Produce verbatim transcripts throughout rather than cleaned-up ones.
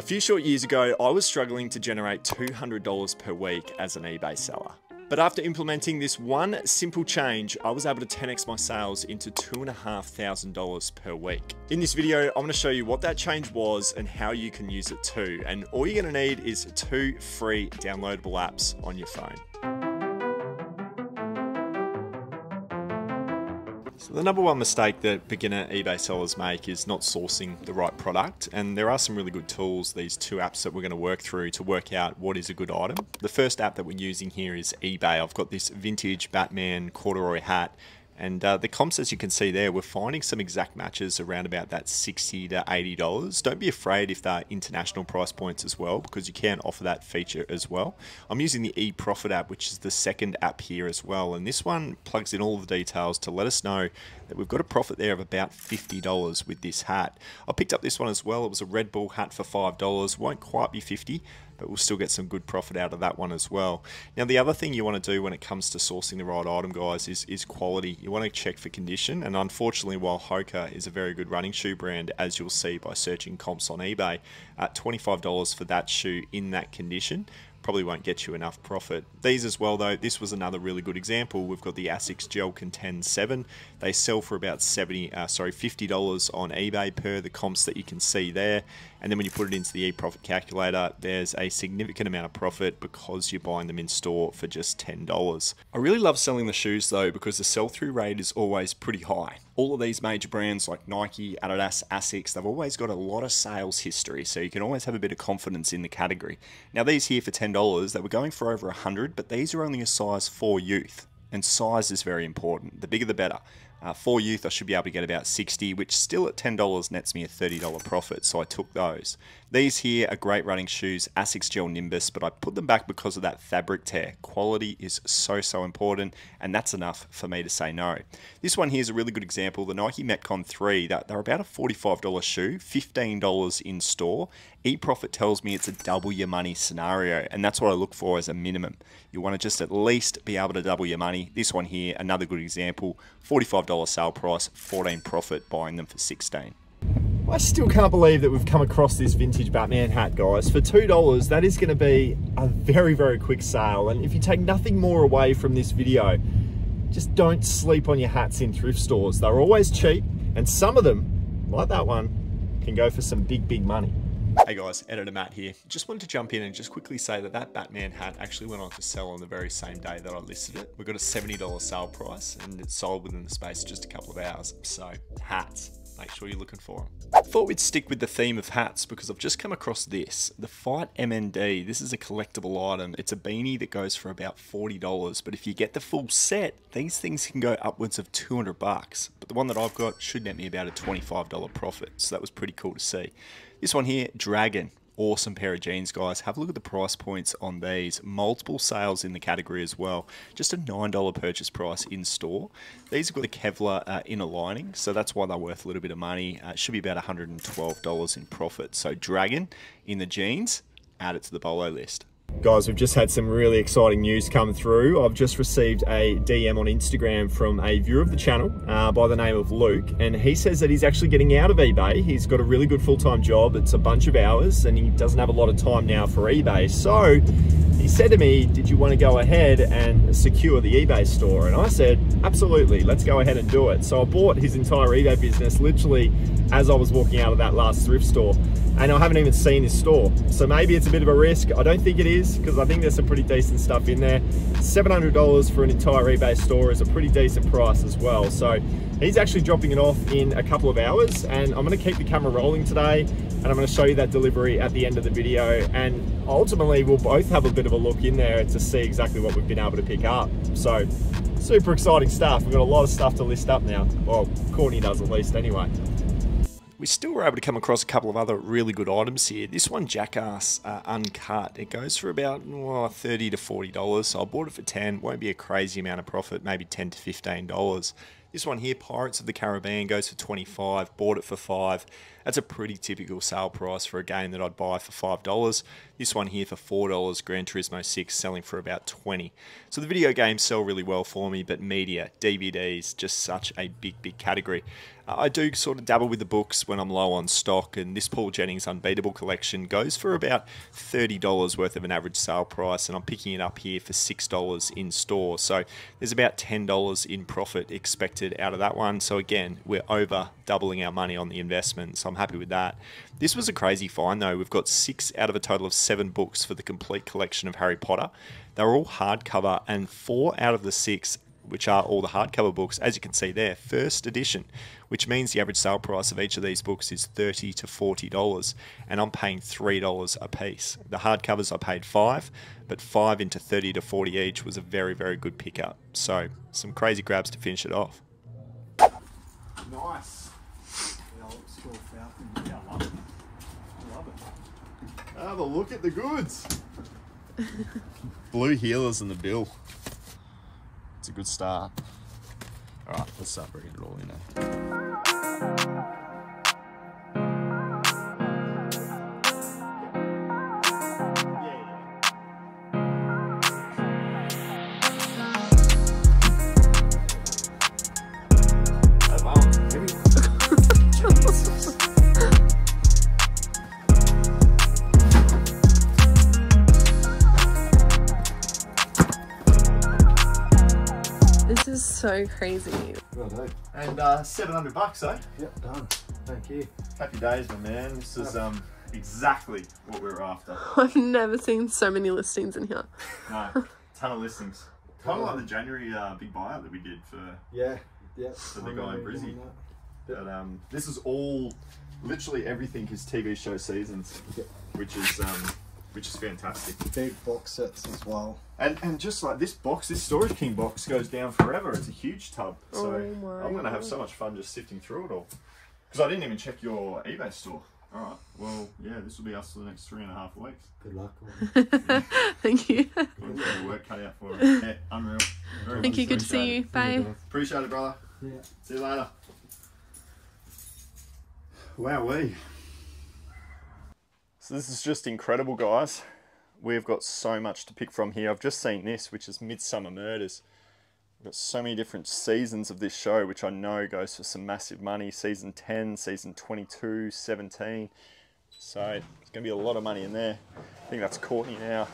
A few short years ago, I was struggling to generate two hundred dollars per week as an eBay seller. But after implementing this one simple change, I was able to ten X my sales into two thousand five hundred dollars per week. In this video, I'm gonna show you what that change was and how you can use it too. And all you're gonna need is two free downloadable apps on your phone. So the number one mistake that beginner eBay sellers make is not sourcing the right product, and there are some really good tools, these two apps that we're going to work through to work out what is a good item. The first app that we're using here is eBay. I've got this vintage Batman corduroy hat, and uh, the comps, as you can see there, we're finding some exact matches around about that sixty to eighty dollars. Don't be afraid if they're international price points as well, because you can offer that feature as well. I'm using the eProfit app, which is the second app here as well, and this one plugs in all the details to let us know that we've got a profit there of about fifty dollars with this hat. I picked up this one as well. It was a Red Bull hat for five dollars. Won't quite be fifty dollars, but we'll still get some good profit out of that one as well. Now, the other thing you want to do when it comes to sourcing the right item, guys, is, is quality. You want to check for condition, and unfortunately, while Hoka is a very good running shoe brand, as you'll see by searching comps on eBay, at twenty-five dollars for that shoe in that condition, probably won't get you enough profit. These as well though, this was another really good example. We've got the Asics Gel Contend seven. They sell for about seventy, uh, sorry, fifty dollars on eBay per the comps that you can see there. And then when you put it into the eProfit calculator, there's a significant amount of profit because you're buying them in store for just ten dollars. I really love selling the shoes though, because the sell-through rate is always pretty high. All of these major brands like Nike, Adidas, Asics, they've always got a lot of sales history, so you can always have a bit of confidence in the category. Now these here for ten dollars, they were going for over a hundred, but these are only a size four youth, and size is very important. The bigger the better. Uh, for youth, I should be able to get about sixty, which still at ten dollars nets me a thirty dollar profit, so I took those. These here are great running shoes, Asics Gel Nimbus, but I put them back because of that fabric tear. Quality is so, so important, and that's enough for me to say no. This one here is a really good example, the Nike Metcon three. They're about a forty-five dollar shoe, fifteen dollars in store. eProfit tells me it's a double your money scenario, and that's what I look for as a minimum. You want to just at least be able to double your money. This one here, another good example, forty-five dollars sale price, fourteen profit, buying them for sixteen. I still can't believe that we've come across this vintage Batman hat, guys. For two dollars, that is going to be a very, very quick sale. And if you take nothing more away from this video, just don't sleep on your hats in thrift stores. They're always cheap, and some of them, like that one, can go for some big, big money. Hey guys, Editor Matt here. Just wanted to jump in and just quickly say that that Batman hat actually went on to sell on the very same day that I listed it. We got a seventy dollar sale price, and it sold within the space of just a couple of hours. So hats, make sure you're looking for them. Thought we'd stick with the theme of hats because I've just come across this, the Fight M N D. This is a collectible item. It's a beanie that goes for about forty dollars, but if you get the full set, these things can go upwards of two hundred bucks. But the one that I've got should net me about a twenty-five dollar profit. So that was pretty cool to see. This one here, Dragon. Awesome pair of jeans, guys. Have a look at the price points on these. Multiple sales in the category as well. Just a nine dollar purchase price in store. These have got the Kevlar uh, inner lining, so that's why they're worth a little bit of money. Uh, it should be about one hundred twelve dollars in profit. So Dragon in the jeans, add it to the bolo list. Guys, we've just had some really exciting news come through. I've just received a D M on Instagram from a viewer of the channel uh, by the name of Luke, and he says that he's actually getting out of eBay. He's got a really good full-time job. It's a bunch of hours, and he doesn't have a lot of time now for eBay. So he said to me, did you want to go ahead and secure the eBay store? And I said, absolutely, let's go ahead and do it. So I bought his entire eBay business literally as I was walking out of that last thrift store. And I haven't even seen his store. So maybe it's a bit of a risk. I don't think it is, because I think there's some pretty decent stuff in there. seven hundred dollars for an entire eBay store is a pretty decent price as well. So he's actually dropping it off in a couple of hours, and I'm gonna keep the camera rolling today, and I'm gonna show you that delivery at the end of the video. And ultimately, we'll both have a bit of a look in there to see exactly what we've been able to pick up. So super exciting stuff. We've got a lot of stuff to list up now. Well, Courtney does at least anyway. We still were able to come across a couple of other really good items here. This one, Jackass uh, Uncut. It goes for about well, thirty to forty dollars. So I bought it for ten. Won't be a crazy amount of profit, maybe ten to fifteen dollars. This one here, Pirates of the Caribbean, goes for twenty-five dollars. Bought it for five dollars. That's a pretty typical sale price for a game that I'd buy for five dollars. This one here for four dollars, Gran Turismo six, selling for about twenty dollars. So the video games sell really well for me, but media, D V Ds, just such a big, big category. I do sort of dabble with the books when I'm low on stock, and this Paul Jennings Unbeatable collection goes for about thirty dollars worth of an average sale price, and I'm picking it up here for six dollars in store. So there's about ten dollars in profit expected out of that one. So again, we're over doubling our money on the investment, so I'm happy with that. This was a crazy find though. We've got six out of a total of seven books for the complete collection of Harry Potter. They're all hardcover, and four out of the six, which are all the hardcover books, as you can see there, first edition, which means the average sale price of each of these books is thirty to forty dollars, and I'm paying three dollars a piece. The hardcovers I paid five, but five into thirty to forty each was a very, very good pickup. So some crazy grabs to finish it off. Nice. Yeah, I love it. I love it. Have a look at the goods. Blue heelers in the bill. It's a good start. All right, let's start bringing it all in now. So crazy. Well, and uh, seven hundred bucks, eh? Yep, done. Thank you. Happy days, my man. This is um, exactly what we were after. I've never seen so many listings in here. No, ton of listings. Kind of like the January uh, big buyout that we did for, yeah, yeah, for the guy in Brizzy. But um, this is all, literally everything is T V show seasons, yep. which is um, which is fantastic. Big box sets as well. And, and just like this box, this Storage King box goes down forever. It's a huge tub. So oh I'm going to have so much fun just sifting through it all. Because I didn't even check your eBay store. All right. Well, yeah, this will be us for the next three and a half weeks. Good luck. Yeah. Thank you. Good work cut out for it. Yeah, unreal. Very Thank much. you. Good to see you. Bye. Appreciate it, brother. Yeah. See you later. Wowee. So this is just incredible, guys. We've got so much to pick from here. I've just seen this, which is Midsummer Murders. We've got so many different seasons of this show, which I know goes for some massive money. Season ten, season twenty-two, seventeen. So there's gonna be a lot of money in there. I think that's Courtney now.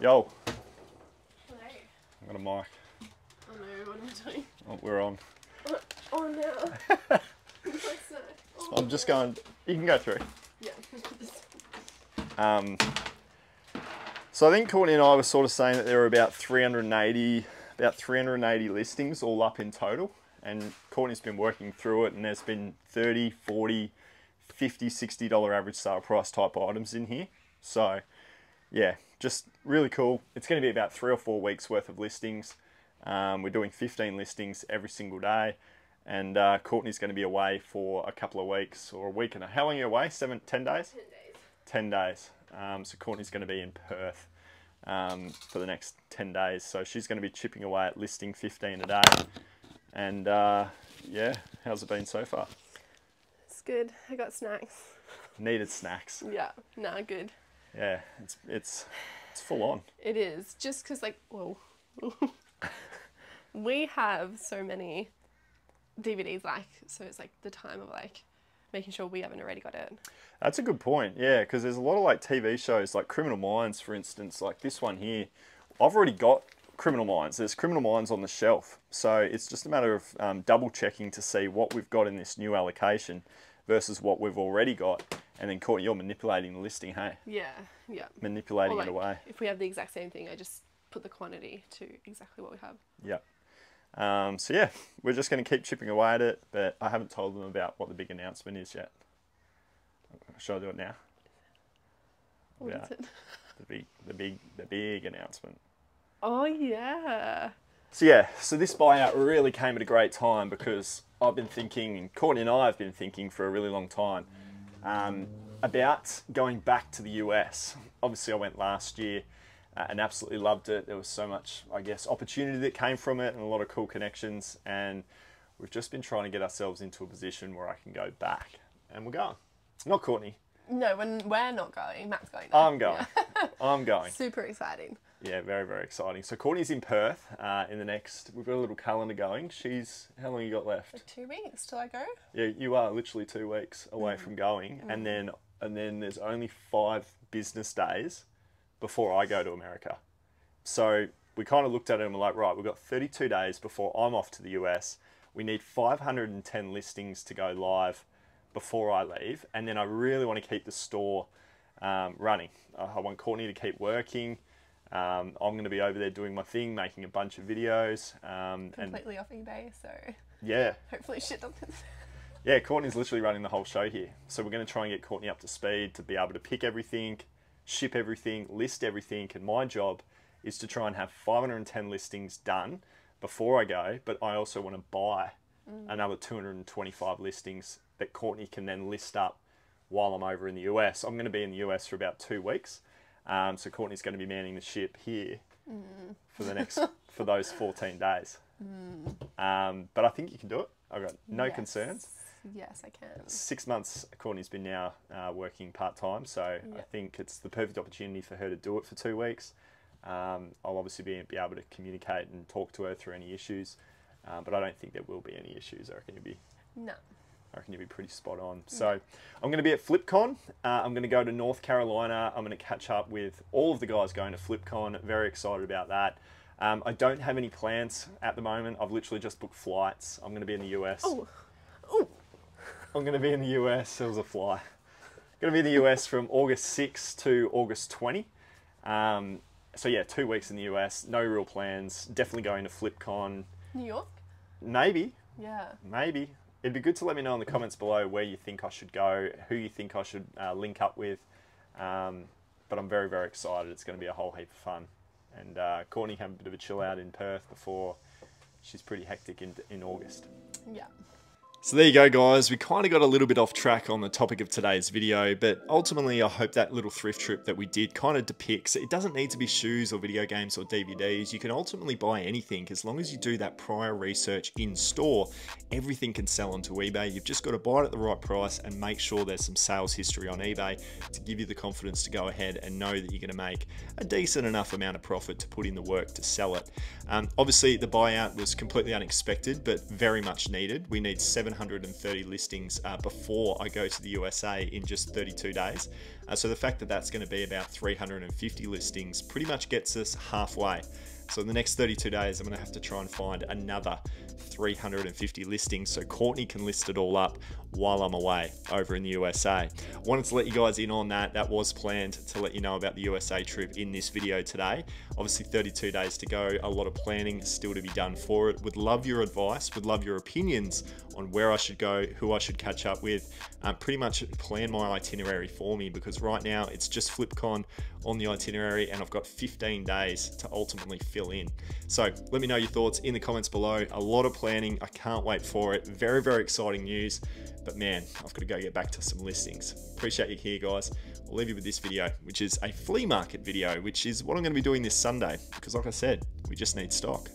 Yo. Hello. I've got a mic. Oh no, what am I doing? Oh, we're on. Oh, oh no. oh, I'm just going, you can go through. Yeah. um, so I think Courtney and I were sort of saying that there were about three hundred eighty, about three hundred eighty listings all up in total. And Courtney's been working through it, and there's been thirty, forty, fifty, sixty dollar average sale price type items in here. So yeah, just really cool. It's going to be about three or four weeks worth of listings. Um, we're doing fifteen listings every single day. And uh, Courtney's going to be away for a couple of weeks, or a week and a how long are you away? Seven, ten days? Ten days. Ten days. Um, so Courtney's going to be in Perth um, for the next ten days. So she's going to be chipping away at listing fifteen a day. And uh, yeah, how's it been so far? It's good. I got snacks. Needed snacks. Yeah. Nah, good. Yeah, it's it's it's full on. It is, just because like, whoa, we have so many D V Ds, like, so it's like the time of like making sure we haven't already got it. That's a good point, yeah, because there's a lot of like T V shows like Criminal Minds, for instance, like this one here. I've already got Criminal Minds. There's Criminal Minds on the shelf, so it's just a matter of um, double checking to see what we've got in this new allocation versus what we've already got. And then Courtney, you're manipulating the listing, hey? Yeah, yeah. Manipulating like, it away. If we have the exact same thing, I just put the quantity to exactly what we have. Yeah. Um, so yeah, we're just going to keep chipping away at it, but I haven't told them about what the big announcement is yet. Should I do it now? What about is it? The big, the big, the big announcement. Oh yeah. So yeah, so this buyout really came at a great time, because I've been thinking, and Courtney and I have been thinking for a really long time, um, about going back to the U S. Obviously I went last year. Uh, and absolutely loved it. There was so much, I guess, opportunity that came from it, and a lot of cool connections. And we've just been trying to get ourselves into a position where I can go back. And we're going. Not Courtney. No, when we're not going. Matt's going. Though. I'm going. Yeah. I'm going. Super exciting. yeah, very, very exciting. So Courtney's in Perth uh, in the next, we've got a little calendar going. She's, how long you got left? Like two weeks till I go. Yeah, you are literally two weeks away mm. from going. Mm. And then and then there's only five business days before I go to America. So we kind of looked at it and we're like, right, we've got thirty-two days before I'm off to the U S. We need five hundred and ten listings to go live before I leave. And then I really want to keep the store um, running. I want Courtney to keep working. Um, I'm going to be over there doing my thing, making a bunch of videos. Um, Completely and, off eBay, so yeah. Hopefully shit doesn't. Yeah, Courtney's literally running the whole show here. So we're going to try and get Courtney up to speed to be able to pick everything, ship everything, list everything. And my job is to try and have five hundred and ten listings done before I go, but I also want to buy mm. another two hundred and twenty-five listings that Courtney can then list up while I'm over in the U S. I'm going to be in the U S for about two weeks. Um, so Courtney's going to be manning the ship here mm. for the next for those fourteen days. Mm. Um, but I think you can do it. I've got no yes. concerns. Yes, I can. Six months Courtney's been now uh, working part-time, so yep. I think it's the perfect opportunity for her to do it for two weeks. Um, I'll obviously be, be able to communicate and talk to her through any issues, um, but I don't think there will be any issues. I reckon you'll be... No. I reckon you'll be pretty spot on. So I'm going to be at FlipCon. Uh, I'm going to go to North Carolina. I'm going to catch up with all of the guys going to FlipCon. Very excited about that. Um, I don't have any plans at the moment. I've literally just booked flights. I'm going to be in the U S. Oh, oh. I'm going to be in the U S. It was a fly. I'm going to be in the U S from August sixth to August twentieth. Um, so yeah, two weeks in the U S. No real plans. Definitely going to FlipCon. New York? Maybe. Yeah. Maybe. It'd be good to let me know in the comments below where you think I should go, who you think I should uh, link up with. Um, but I'm very, very excited. It's going to be a whole heap of fun. And uh, Courtney had a bit of a chill out in Perth before. She's pretty hectic in, in August. Yeah. So there you go, guys. We kind of got a little bit off track on the topic of today's video, but ultimately I hope that little thrift trip that we did kind of depicts, it doesn't need to be shoes or video games or D V Ds. You can ultimately buy anything. As long as you do that prior research in store, everything can sell onto eBay. You've just got to buy it at the right price and make sure there's some sales history on eBay to give you the confidence to go ahead and know that you're going to make a decent enough amount of profit to put in the work to sell it. Um, obviously the buyout was completely unexpected, but very much needed. We need seven hundred and thirty listings uh, before I go to the U S A in just thirty-two days. Uh, so the fact that that's going to be about three hundred and fifty listings pretty much gets us halfway. So in the next thirty-two days, I'm going to have to try and find another three hundred and fifty listings so Courtney can list it all up while I'm away over in the U S A. Wanted to let you guys in on that. That was planned to let you know about the U S A trip in this video today. Obviously thirty-two days to go, a lot of planning still to be done for it. Would love your advice, would love your opinions on where I should go, who I should catch up with. Um, pretty much plan my itinerary for me, because right now it's just FlipCon on the itinerary and I've got fifteen days to ultimately fill in. So let me know your thoughts in the comments below. A lot of planning. I can't wait for it. Very, very exciting news. But man, I've got to go get back to some listings. Appreciate you here, guys. I'll leave you with this video, which is a flea market video, which is what I'm going to be doing this Sunday, because like I said, we just need stock.